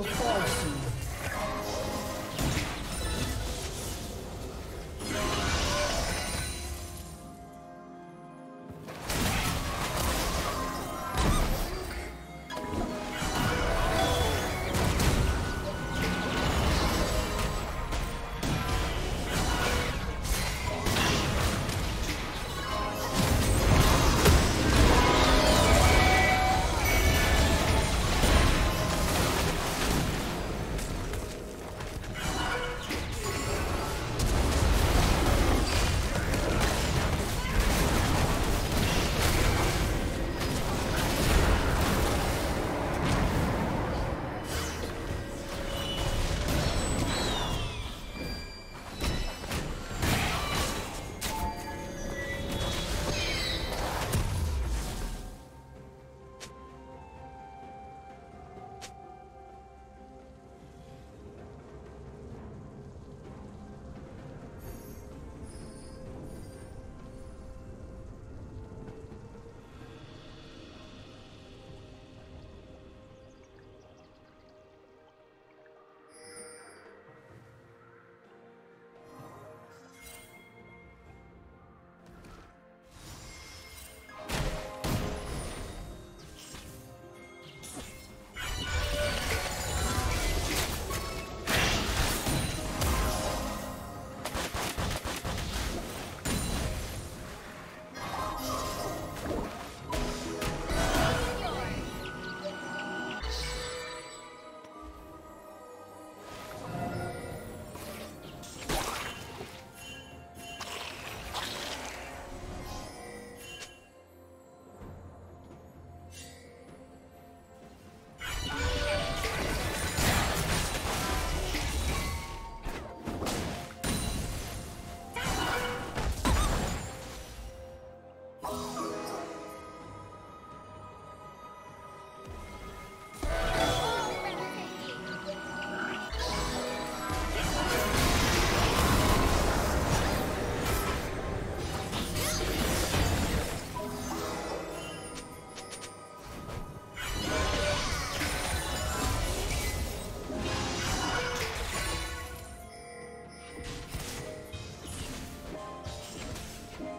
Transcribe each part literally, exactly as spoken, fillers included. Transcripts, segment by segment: will fall soon.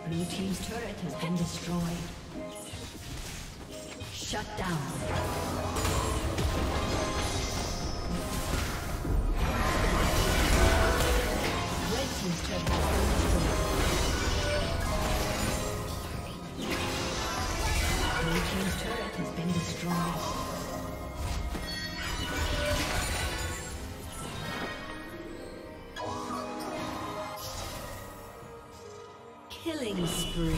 Blue team's turret has been destroyed. Shut down. Killing spree.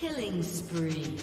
Killing spree.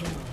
Kill.